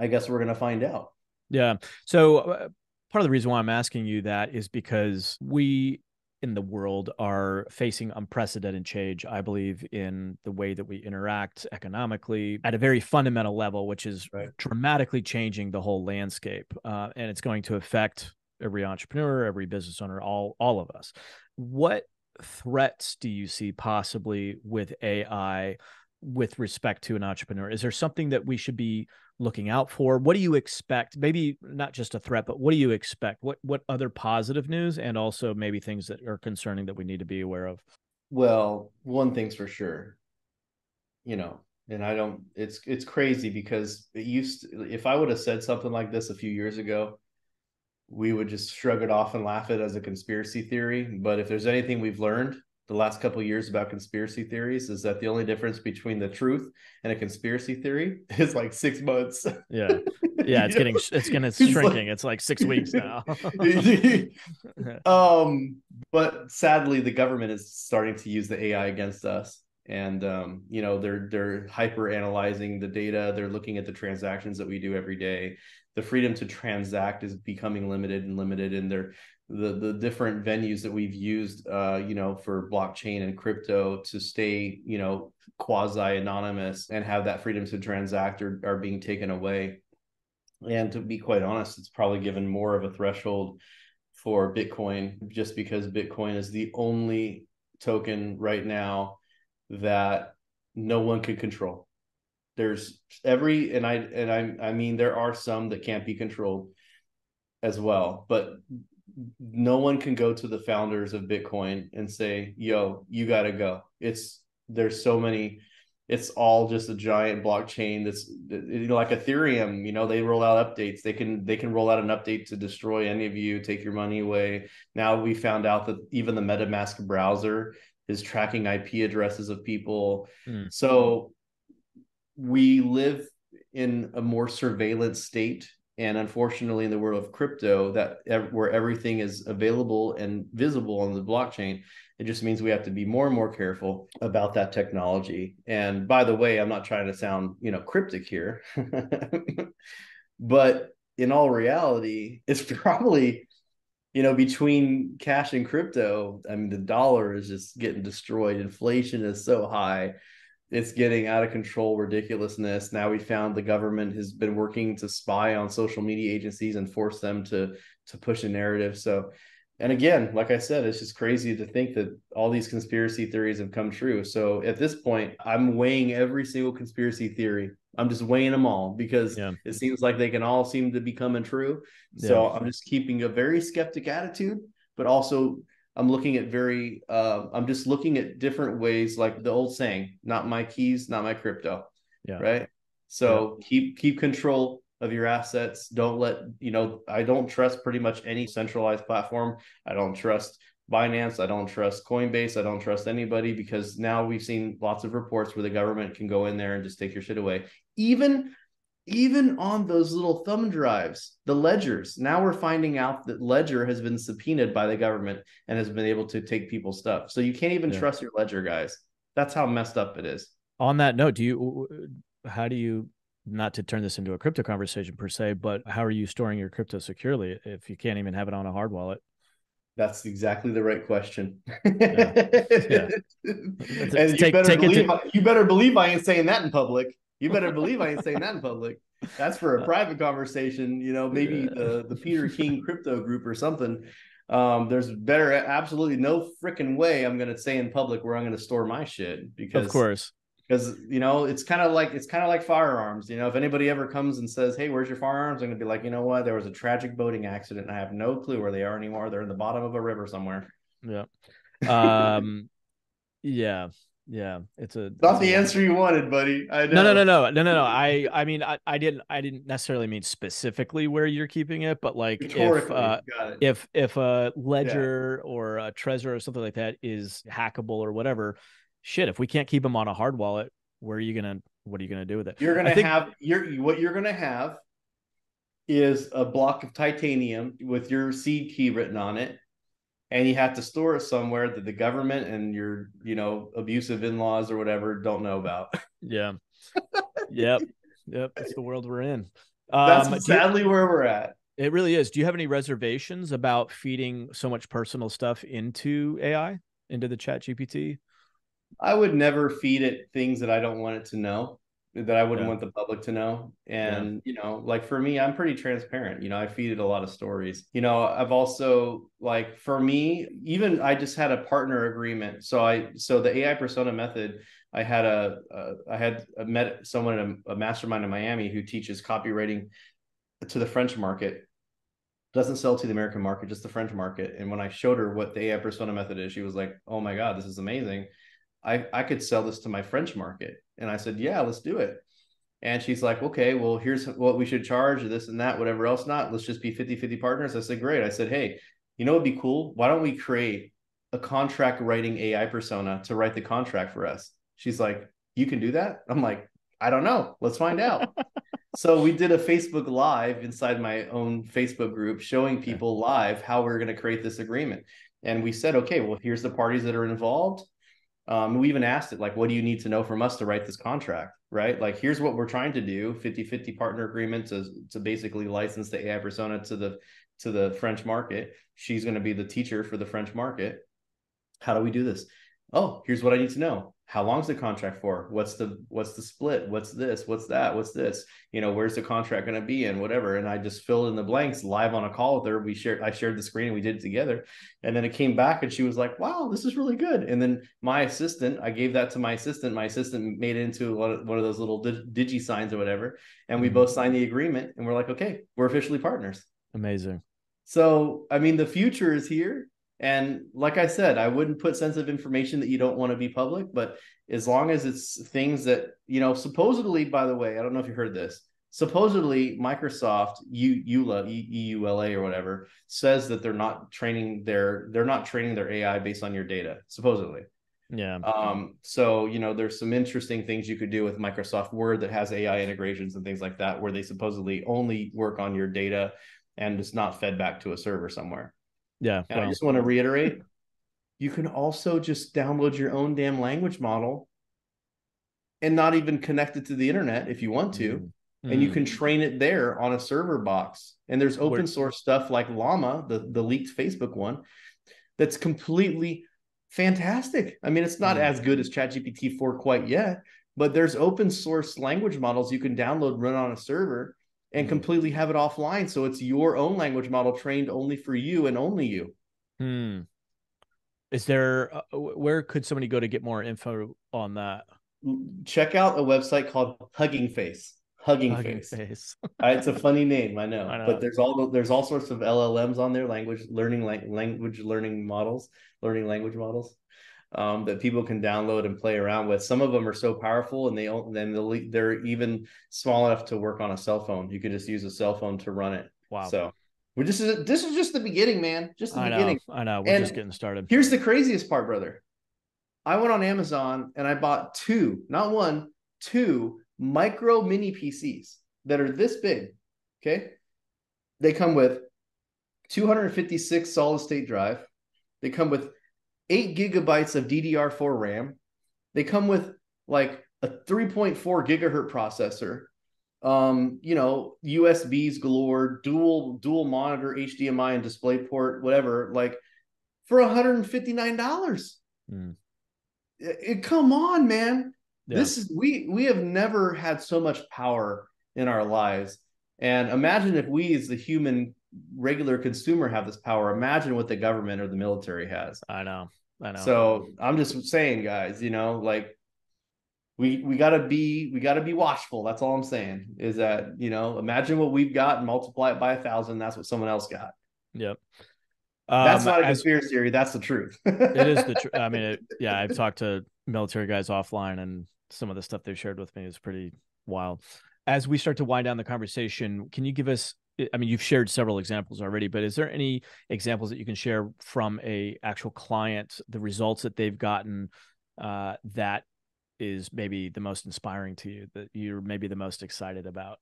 I guess we're going to find out. Yeah. So part of the reason why I'm asking you that is because we in the world are facing unprecedented change, I believe, in the way that we interact economically at a very fundamental level, which is dramatically changing the whole landscape. And it's going to affect every entrepreneur, every business owner, all of us. What threats do you see possibly with AI with respect to an entrepreneur? Is there something that we should be looking out for? What do you expect? Maybe not just a threat, but what do you expect? What other positive news, and also maybe things that are concerning that we need to be aware of? Well, one thing's for sure, you know, and I don't, it's crazy because it used to, if I would have said something like this a few years ago, we would just shrug it off and laugh at it as a conspiracy theory. But if there's anything we've learned the last couple of years about conspiracy theories, is that the only difference between the truth and a conspiracy theory is like 6 months. Yeah. Yeah. It's getting, it's shrinking. It's like 6 weeks now. But sadly, the government is starting to use the AI against us. And, you know, they're hyper analyzing the data. They're looking at the transactions that we do every day. The freedom to transact is becoming limited. And the different venues that we've used, you know, for blockchain and crypto to stay, you know, quasi anonymous and have that freedom to transact are being taken away. And to be quite honest, it's probably given more of a threshold for Bitcoin, just because Bitcoin is the only token right now that no one can control. There's every, and I mean, there are some that can't be controlled as well, but no one can go to the founders of Bitcoin and say, yo, you got to go. There's so many, it's all just a giant blockchain. That's, you know, like Ethereum, you know, they roll out updates. They can roll out an update to destroy any of you, take your money away. Now we found out that even the MetaMask browser is tracking IP addresses of people. So we live in a more surveillance state, and unfortunately in the world of crypto, that where everything is available and visible on the blockchain, it just means we have to be more and more careful about that technology. And by the way, I'm not trying to sound, you know, cryptic here, but in all reality, it's probably, you know, between cash and crypto, I mean, the dollar is just getting destroyed. Inflation is so high. It's getting out of control ridiculousness. Now we found the government has been working to spy on social media agencies and force them to push a narrative. So, and again, like I said, it's just crazy to think that all these conspiracy theories have come true. So at this point, I'm weighing every single conspiracy theory. I'm just weighing them all because it seems like they can all seem to be coming true. So I'm just keeping a very skeptic attitude, but also I'm looking at I'm just looking at different ways, like the old saying, not my keys, not my crypto. Yeah. Right. So keep control of your assets. Don't let, you know, I don't trust pretty much any centralized platform. I don't trust Binance. I don't trust Coinbase. I don't trust anybody, because now we've seen lots of reports where the government can go in there and just take your shit away. Even on those little thumb drives, the ledgers, now we're finding out that Ledger has been subpoenaed by the government and has been able to take people's stuff. So you can't even trust your Ledger, guys. That's how messed up it is. On that note, how do you, not to turn this into a crypto conversation per se, but how are you storing your crypto securely if you can't even have it on a hard wallet? That's exactly the right question. And you better believe I ain't saying that in public. You better believe I ain't saying that in public. That's for a private conversation, you know, maybe the Peter King crypto group or something. There's absolutely no freaking way I'm going to say in public where I'm going to store my shit, because of course Because, you know, it's kind of like firearms. You know, if anybody ever comes and says, hey, where's your firearms? I'm going to be like, you know what? There was a tragic boating accident, and I have no clue where they are anymore. They're in the bottom of a river somewhere. Yeah. Yeah. It's not the answer you wanted, buddy. I know. No. I mean, I didn't necessarily mean specifically where you're keeping it, but like if a ledger or a Trezor or something like that is hackable or whatever, shit, if we can't keep them on a hard wallet, what are you gonna do with it? What you're gonna have is a block of titanium with your seed key written on it. And you have to store it somewhere that the government and your, you know, abusive in-laws or whatever don't know about. Yeah. Yep. That's the world we're in. That's sadly where we're at. It really is. Do you have any reservations about feeding so much personal stuff into AI, into the ChatGPT? I would never feed it things that I don't want it to know, that I wouldn't want the public to know. And, you know, like for me, I'm pretty transparent. You know, I feed it a lot of stories. You know, I've also, like for me, even I just had a partner agreement. So the AI Persona Method, I met someone in a mastermind in Miami who teaches copywriting to the French market. Doesn't sell to the American market, just the French market. And when I showed her what the AI Persona Method is, she was like, oh my God, this is amazing. I could sell this to my French market. And I said, yeah, let's do it. And she's like, okay, well, here's what we should charge, this and that, whatever else not. Let's just be 50-50 partners. I said, great. I said, hey, you know, it'd be cool. Why don't we create a contract writing AI persona to write the contract for us? She's like, you can do that? I'm like, I don't know. Let's find out. So we did a Facebook Live inside my own Facebook group showing people live how we're going to create this agreement. And we said, okay, well, here's the parties that are involved. We even asked it, like, what do you need to know from us to write this contract, right? Like, here's what we're trying to do, 50-50 partner agreement to basically license the AI persona to the French market. She's going to be the teacher for the French market. How do we do this? Oh, here's what I need to know. How long's the contract for? What's the split? What's this? What's that? What's this? You know, where's the contract going to be and whatever. And I just filled in the blanks live on a call with her. I shared the screen and we did it together. And then it came back and she was like, wow, this is really good. And then I gave that to my assistant. My assistant made it into one of those little digi signs or whatever. And we both signed the agreement and we're like, okay, we're officially partners. Amazing. So, I mean, the future is here. And like I said, I wouldn't put sensitive information that you don't want to be public, but as long as it's things that, you know, supposedly, by the way, I don't know if you heard this, supposedly Microsoft, EULA or whatever, says that they're not training their AI based on your data, supposedly. Yeah. So, you know, there's some interesting things you could do with Microsoft Word that has AI integrations and things like that, where they supposedly only work on your data and it's not fed back to a server somewhere. Yeah. And I just want to reiterate, you can also just download your own damn language model and not even connect it to the internet if you want to. And you can train it there on a server box. And there's open source stuff like Llama, the leaked Facebook one, that's completely fantastic. I mean, it's not as good as ChatGPT 4 quite yet, but there's open source language models you can download, run on a server, and completely have it offline. So it's your own language model trained only for you and only you. Is there, where could somebody go to get more info on that? Check out a website called Hugging Face. It's a funny name, I know. But there's all sorts of LLMs on there, language learning models. That people can download and play around with. Some of them are so powerful, and they're even small enough to work on a cell phone. You could just use a cell phone to run it. Wow! So this is just the beginning, man. Just the beginning. I know. We're just getting started. Here's the craziest part, brother. I went on Amazon and I bought two micro mini PCs that are this big. Okay, they come with 256 solid state drive. They come with 8 gigabytes of DDR4 RAM. They come with like a 3.4 gigahertz processor, you know, USBs galore, dual monitor, HDMI and display port, whatever, like for $159. Come on, man. Yeah. This is, we have never had so much power in our lives. And imagine if we as the human regular consumer have this power. Imagine what the government or the military has. I know. So I'm just saying, guys, you know, like we gotta be watchful. That's all I'm saying, is that, you know, imagine what we've got and multiply it by 1,000. That's what someone else got. Yep. That's not a conspiracy theory. That's the truth. It is the truth. I mean, yeah, I've talked to military guys offline, and some of the stuff they've shared with me is pretty wild. As we start to wind down the conversation, can you give us, I mean, you've shared several examples already, but is there any examples that you can share from a actual client, the results that they've gotten, that is maybe the most inspiring to you, that you're maybe the most excited about?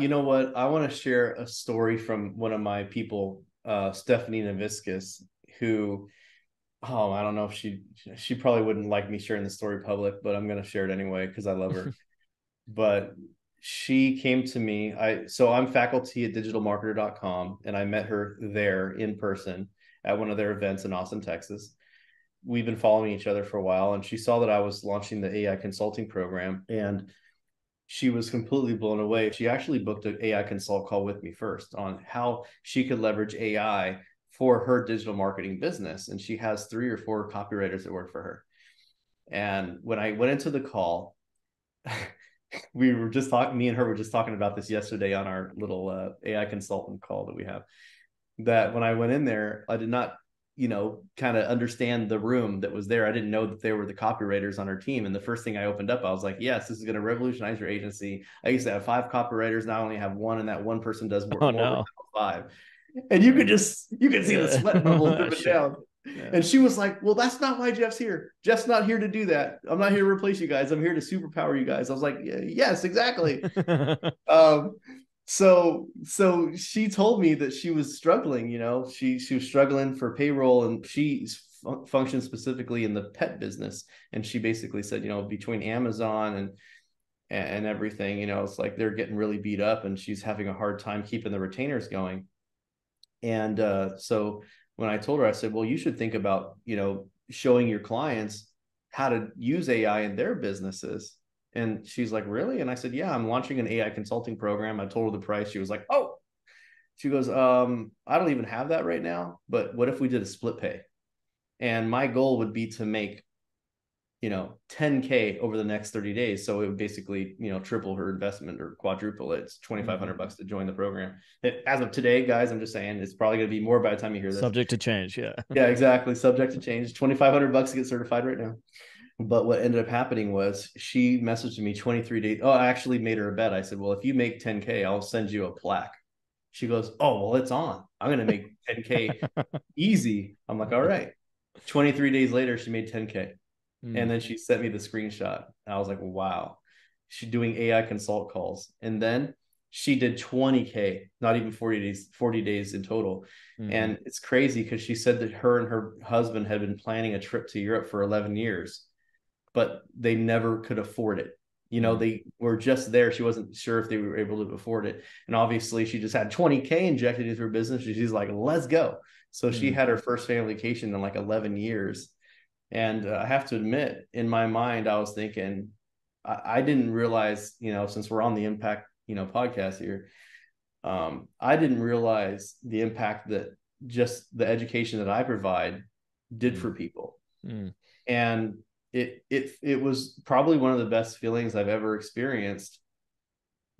You know what? I want to share a story from one of my people, Stephanie Naviscus, who, oh, I don't know if she probably wouldn't like me sharing the story public, but I'm going to share it anyway, because I love her. But she came to me. So I'm faculty at digitalmarketer.com, and I met her there in person at one of their events in Austin, Texas. We've been following each other for a while, and she saw that I was launching the AI consulting program, and she was completely blown away. She actually booked an AI consult call with me first on how she could leverage AI for her digital marketing business. And she has 3 or 4 copywriters that work for her. And when I went into the call, we were just talking, me and her were just talking about this yesterday on our little AI consultant call that we have, that when I went in there, I did not, you know, kind of understand the room that was there. I didn't know that they were the copywriters on our team. And the first thing I opened up, I was like, yes, this is going to revolutionize your agency. I used to have 5 copywriters. Now I only have 1, and that 1 person does work more than 5. And you could see the sweat bubbles dripping down. Yeah. And she was like, well, that's not why Jeff's here. Jeff's not here to do that. I'm not here to replace you guys. I'm here to superpower you guys. I was like, yeah, yes, exactly. So she told me that she was struggling, you know, she was struggling for payroll, and she functioned specifically in the pet business. And she basically said, you know, between Amazon and everything, you know, it's like they're getting really beat up, and she's having a hard time keeping the retainers going. And so when I told her, I said, well, you should think about, you know, showing your clients how to use AI in their businesses. And she's like, really? And I said, yeah, I'm launching an AI consulting program. I told her the price. She was like, oh, she goes, I don't even have that right now, but what if we did a split pay? And my goal would be to make, you know, $10K over the next 30 days. So it would basically, you know, triple her investment or quadruple it. It's $2,500 bucks to join the program. As of today, guys, I'm just saying, it's probably going to be more by the time you hear this. Subject to change. Yeah. Yeah, exactly. Subject to change. $2,500 bucks to get certified right now. But what ended up happening was she messaged me 23 days. Oh, I actually made her a bet. I said, well, if you make 10K, I'll send you a plaque. She goes, oh, well, it's on. I'm going to make 10K easy. I'm like, all right. 23 days later, she made 10K. And then she sent me the screenshot. I was like, wow, she's doing AI consult calls. And then she did 20K, not even 40 days in total. And it's crazy, because she said that her and her husband had been planning a trip to Europe for 11 years, but they never could afford it. You know, they were just there. She wasn't sure if they were able to afford it. And obviously she just had 20K injected into her business. She's like, let's go. So she had her first family vacation in like 11 years. And I have to admit, in my mind, I was thinking, I didn't realize, you know, since we're on the Impact, you know, podcast here, I didn't realize the impact that just the education that I provide did for people. And it was probably one of the best feelings I've ever experienced,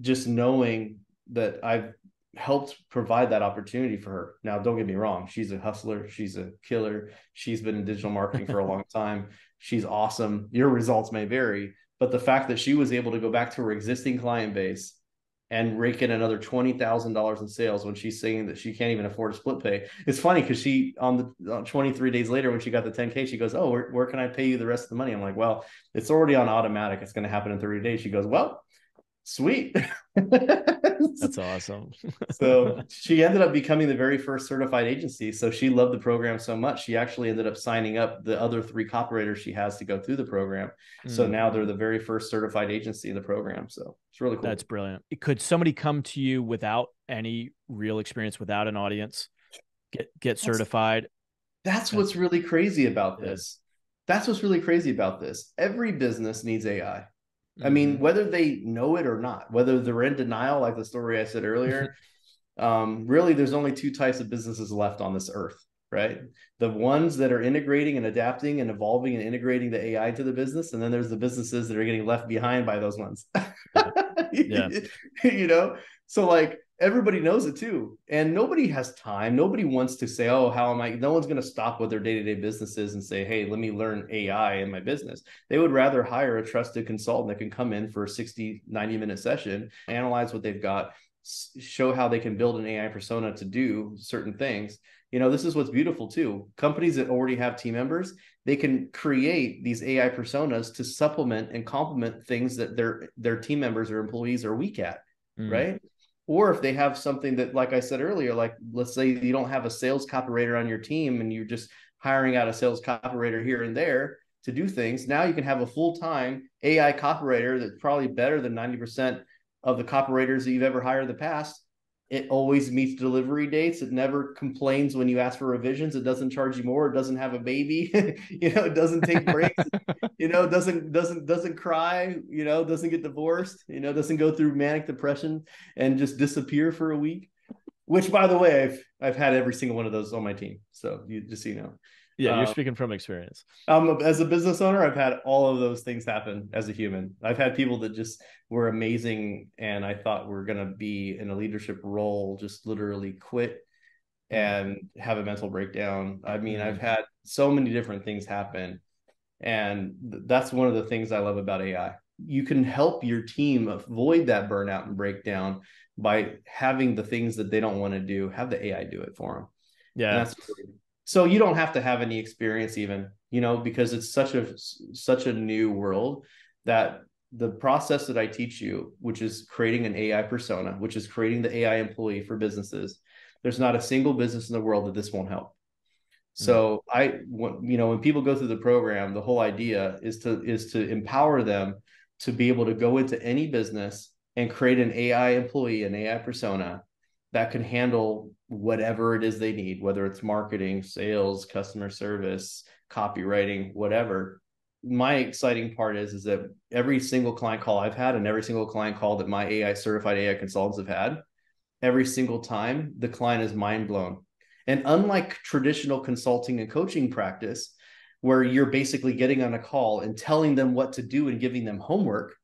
just knowing that I've helped provide that opportunity for her. Now, don't get me wrong. She's a hustler. She's a killer. She's been in digital marketing for a long time. She's awesome. Your results may vary, but the fact that she was able to go back to her existing client base and rake in another $20,000 in sales when she's saying that she can't even afford a split pay. It's funny, because she, on the 23 days later, when she got the 10K, she goes, oh, where can I pay you the rest of the money? I'm like, well, it's already on automatic. It's going to happen in 30 days. She goes, well, sweet. That's awesome. So she ended up becoming the very first certified agency. So she loved the program so much, she actually ended up signing up the other 3 copywriters she has to go through the program. So now they're the very first certified agency in the program. So it's really cool. That's brilliant. Could somebody come to you without any real experience, without an audience, get certified? That's what's really crazy about this. That's what's really crazy about this. Every business needs AI. I mean, whether they know it or not, whether they're in denial, like the story I said earlier, really, there's only 2 types of businesses left on this earth. right? The ones that are integrating and adapting and evolving and integrating the AI to the business. And then there's the businesses that are getting left behind by those ones. Yeah. You know? So like everybody knows it too. And nobody has time. Nobody wants to say, oh, how am I? No one's going to stop what their day-to-day business is and say, hey, let me learn AI in my business. They would rather hire a trusted consultant that can come in for a 60, 90-minute session, analyze what they've got, show how they can build an AI persona to do certain things. You know, this is what's beautiful too. Companies that already have team members, they can create these AI personas to supplement and complement things that their team members or employees are weak at, right? Or if they have something that, like I said earlier, like let's say you don't have a sales copywriter on your team and you're just hiring out a sales copywriter here and there to do things. Now you can have a full-time AI copywriter that's probably better than 90% of the copywriters that you've ever hired in the past. It always meets delivery dates. It never complains when you ask for revisions. It doesn't charge you more. It doesn't have a baby. You know, it doesn't take breaks. You know, doesn't cry. You know, doesn't get divorced. You know, doesn't go through manic depression and just disappear for a week. Which, by the way, I've had every single one of those on my team. So you just so you know. Yeah, you're speaking from experience. As a business owner, I've had all of those things happen as a human. I've had people that just were amazing and I thought were going to be in a leadership role, just literally quit and have a mental breakdown. I mean, I've had so many different things happen. And that's one of the things I love about AI. You can help your team avoid that burnout and breakdown by having the things that they don't want to do, have the AI do it for them. Yeah. And that's so you don't have to have any experience even, you know, because it's such a new world that the process that I teach you, which is creating an AI persona, which is creating the AI employee for businesses, there's not a single business in the world that this won't help. So when people go through the program, the whole idea is to empower them to be able to go into any business and create an AI employee, an AI persona that can handle whatever it is they need, whether it's marketing, sales, customer service, copywriting, whatever. My exciting part is that every single client call I've had and every single client call that my AI certified AI consultants have had, every single time the client is mind blown. And unlike traditional consulting and coaching practice, where you're basically getting on a call and telling them what to do and giving them homework,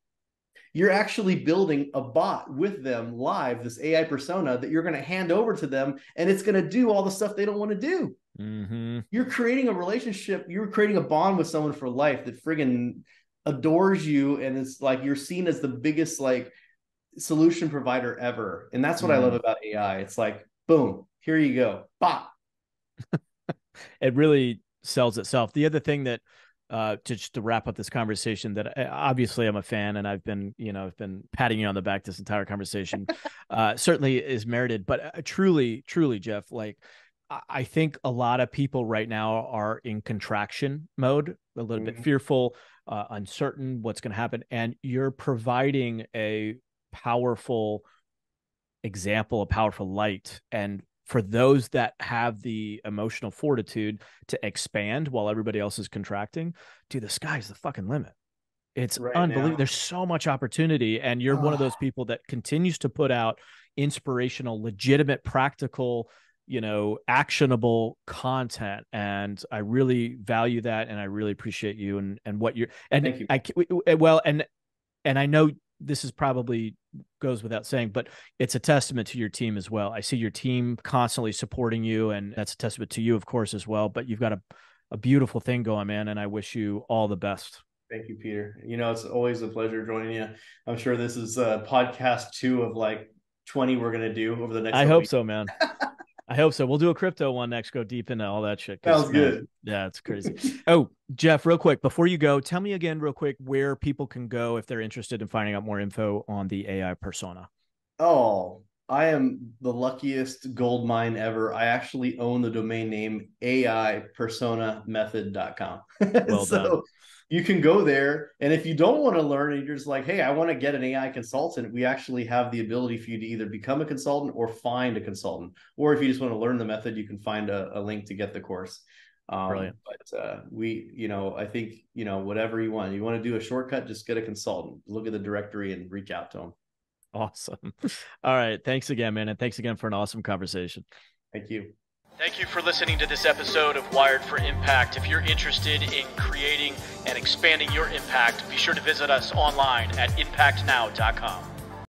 you're actually building a bot with them live, this AI persona that you're going to hand over to them, and it's going to do all the stuff they don't want to do. Mm-hmm. You're creating a relationship. You're creating a bond with someone for life that friggin' adores you, and it's like you're seen as the biggest like solution provider ever. And that's what I love about AI. It's like, boom, here you go, bot. It really sells itself. The other thing that to wrap up this conversation that obviously I'm a fan and I've been patting you on the back this entire conversation, certainly is merited, but truly, Jeff, like I think a lot of people right now are in contraction mode, a little bit fearful, uncertain what's going to happen. And you're providing a powerful example, a powerful light. And for those that have the emotional fortitude to expand while everybody else is contracting, dude, the sky's the fucking limit. It's right unbelievable. Now. There's so much opportunity. And you're one of those people that continues to put out inspirational, legitimate, practical, you know, actionable content. And I really value that. And I really appreciate you and what you're, and thank you. And I know this is probably goes without saying, but it's a testament to your team as well. I see your team constantly supporting you, and that's a testament to you, of course, as well. But you've got a beautiful thing going, man, and I wish you all the best. Thank you, Peter. You know, it's always a pleasure joining you. I'm sure this is podcast 2 of like 20 we're going to do over the next I hope weeks. So, man. I hope so. We'll do a crypto one next, go deep into all that shit. Sounds good. Yeah, it's crazy. Oh, Jeff, real quick, before you go, tell me again real quick where people can go if they're interested in finding out more info on the AI persona. Oh, I am the luckiest gold mine ever. I actually own the domain name AIPersonaMethod.com. Well so done. You can go there. And if you don't want to learn and you're just like, hey, I want to get an AI consultant, we actually have the ability for you to either become a consultant or find a consultant. Or if you just want to learn the method, you can find a link to get the course. Brilliant. But I think, you know, whatever you want to do a shortcut, just get a consultant, look at the directory and reach out to them. Awesome. All right. Thanks again, man. And thanks again for an awesome conversation. Thank you. Thank you for listening to this episode of Wired for Impact. If you're interested in creating and expanding your impact, be sure to visit us online at impactnow.com.